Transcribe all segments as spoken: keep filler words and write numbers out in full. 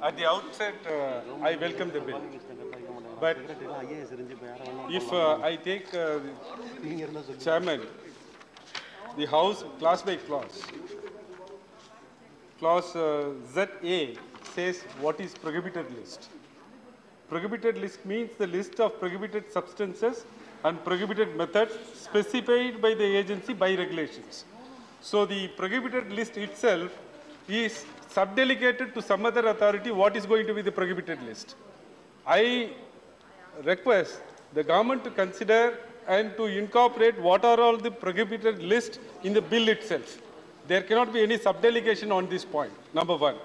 At the outset, uh, I welcome the bill. But if uh, I take uh, the chairman, the House clause by clause, clause uh, Z A says what is prohibited list. Prohibited list means the list of prohibited substances and prohibited methods specified by the agency by regulations. So the prohibited list itself is subdelegated to some other authority what is going to be the prohibited list. I request the government to consider and to incorporate what are all the prohibited list in the bill itself. There cannot be any subdelegation on this point, number one.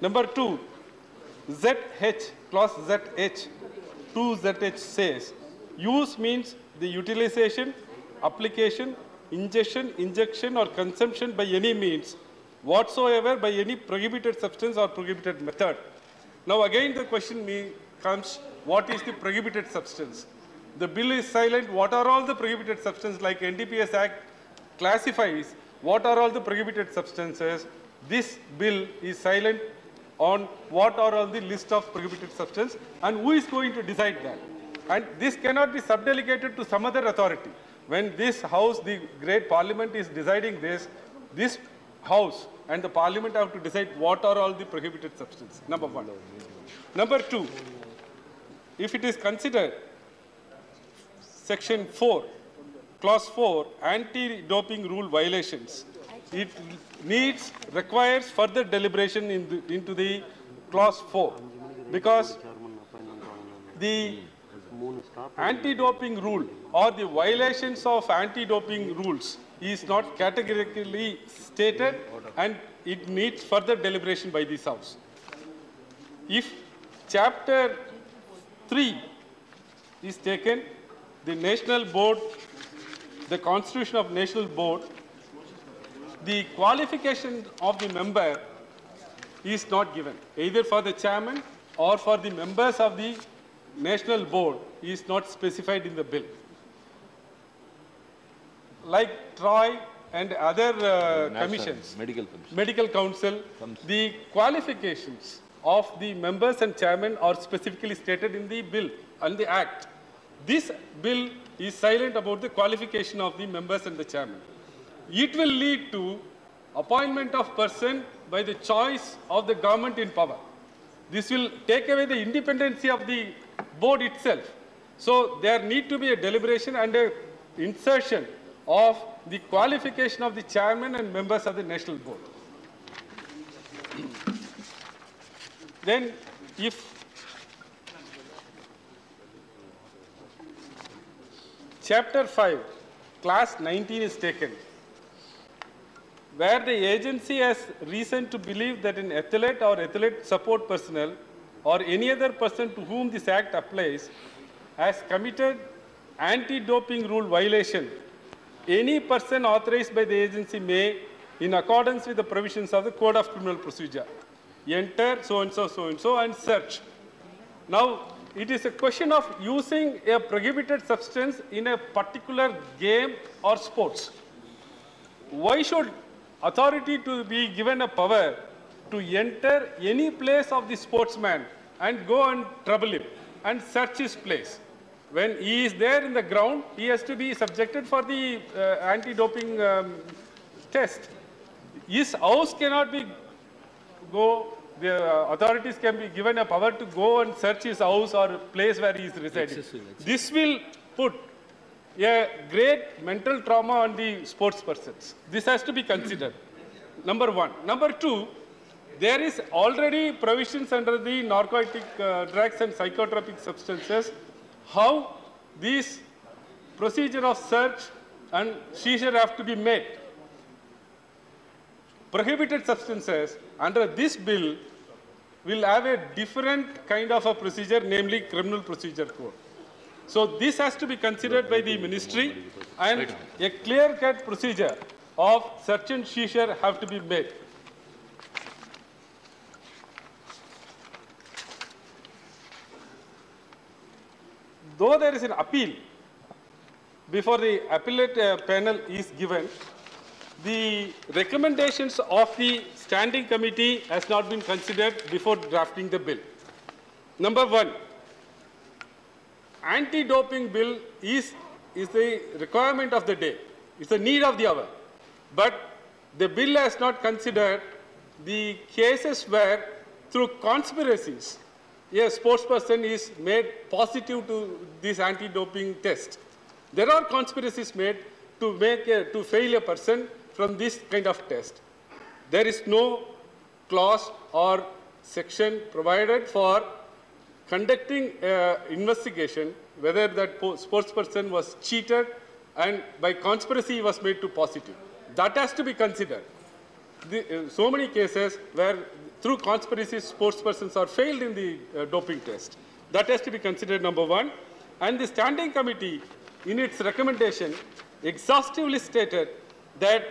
Number two, Z H, clause Z H, two Z H says, use means the utilization, application, ingestion, injection or consumption by any means whatsoever by any prohibited substance or prohibited method. Now again the question comes, what is the prohibited substance? The bill is silent, what are all the prohibited substances, like N D P S Act classifies what are all the prohibited substances. This bill is silent on what are all the list of prohibited substances and who is going to decide that. And this cannot be subdelegated to some other authority. When this house, the great parliament is deciding this, this house and the parliament have to decide what are all the prohibited substances, number one. Number two, if it is considered, section four, clause four, anti-doping rule violations, it needs, requires further deliberation in the, into the clause four, because the anti-doping rule or the violations of anti-doping rules is not categorically stated and it needs further deliberation by this house. If chapter three is taken, the National Board, the Constitution of National Board, the qualification of the member is not given, either for the chairman or for the members of the National Board is not specified in the bill. Like T R O I and other uh, commissions, medical, commission. medical council, Commission. The qualifications of the members and chairman are specifically stated in the bill and the act. This bill is silent about the qualification of the members and the chairman. It will lead to appointment of person by the choice of the government in power. This will take away the independency of the board itself. So there need to be a deliberation and an insertion of the qualification of the chairman and members of the national board. Then if chapter five, class nineteen is taken, where the agency has reason to believe that an athlete or athlete support personnel or any other person to whom this act applies has committed anti-doping rule violation, any person authorized by the agency may, in accordance with the provisions of the Code of Criminal Procedure, enter so-and-so, so-and-so and search. Now, it is a question of using a prohibited substance in a particular game or sports. Why should authority to be given a power to enter any place of the sportsman and go and trouble him and search his place? When he is there in the ground, he has to be subjected for the uh, anti-doping um, test. His house cannot be go, the uh, authorities can be given a power to go and search his house or place where he is residing. This will put a great mental trauma on the sports persons. This has to be considered, number one. Number two, there is already provisions under the narcotic uh, drugs and psychotropic substances how this procedure of search and seizure have to be made. Prohibited substances under this bill will have a different kind of a procedure, namely Criminal Procedure Code. So this has to be considered by the ministry and a clear-cut procedure of search and seizure have to be made. Though there is an appeal before the appellate uh, panel is given, the recommendations of the Standing committee has not been considered before drafting the bill. Number one, anti-doping bill is, is the requirement of the day. It's the need of the hour. But the bill has not considered the cases where, through conspiracies, a sportsperson is made positive to this anti-doping test. There are conspiracies made to, make a, to fail a person from this kind of test. There is no clause or section provided for conducting an investigation whether that sportsperson was cheated and by conspiracy was made to positive. That has to be considered. The, uh, so many cases where through conspiracy sportspersons are failed in the uh, doping test. That has to be considered, number one. And the standing committee, in its recommendation, exhaustively stated that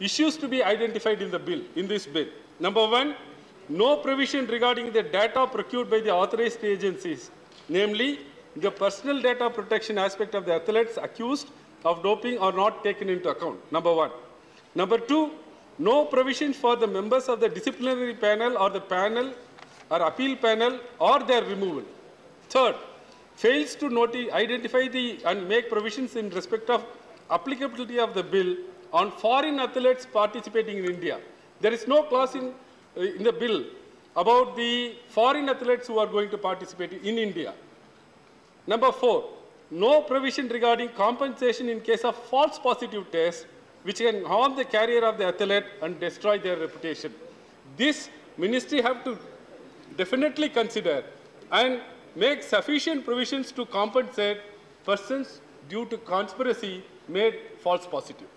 issues to be identified in the bill, in this bill. Number one, no provision regarding the data procured by the authorized agencies, namely the personal data protection aspect of the athletes accused of doping are not taken into account, number one. Number two, no provision for the members of the disciplinary panel or the panel or appeal panel or their removal. Third, fails to noti- identify the and make provisions in respect of applicability of the bill on foreign athletes participating in India. There is no clause in, uh, in the bill about the foreign athletes who are going to participate in India. Number four, no provision regarding compensation in case of false positive tests, which can harm the career of the athlete and destroy their reputation. This ministry have to definitely consider and make sufficient provisions to compensate persons due to conspiracy made false positive.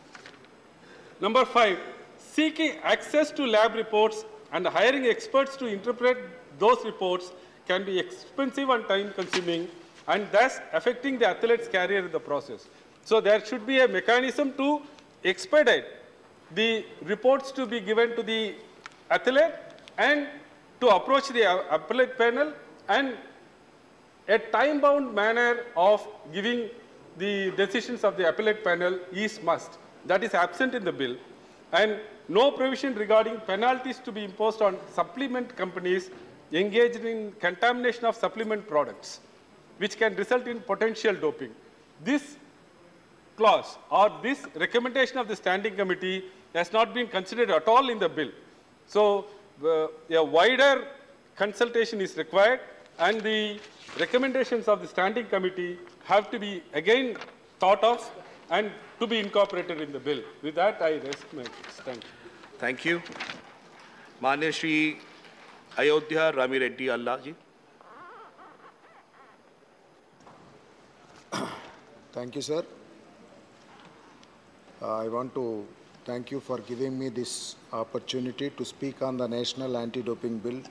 Number five, seeking access to lab reports and hiring experts to interpret those reports can be expensive and time-consuming and thus affecting the athlete's career in the process. So there should be a mechanism to expedite the reports to be given to the athlete and to approach the appellate panel, and a time-bound manner of giving the decisions of the appellate panel is must. That is absent in the bill. And no provision regarding penalties to be imposed on supplement companies engaged in contamination of supplement products, which can result in potential doping. This clause or this recommendation of the standing committee has not been considered at all in the bill. So uh, a wider consultation is required, and the recommendations of the standing committee have to be again thought of and to be incorporated in the bill. With that, I rest my case. Thank you. Thank you. Manya Shri Ayodhya Rami Reddy Allah ji. Thank you, sir. Uh, I want to thank you for giving me this opportunity to speak on the National Anti-Doping Bill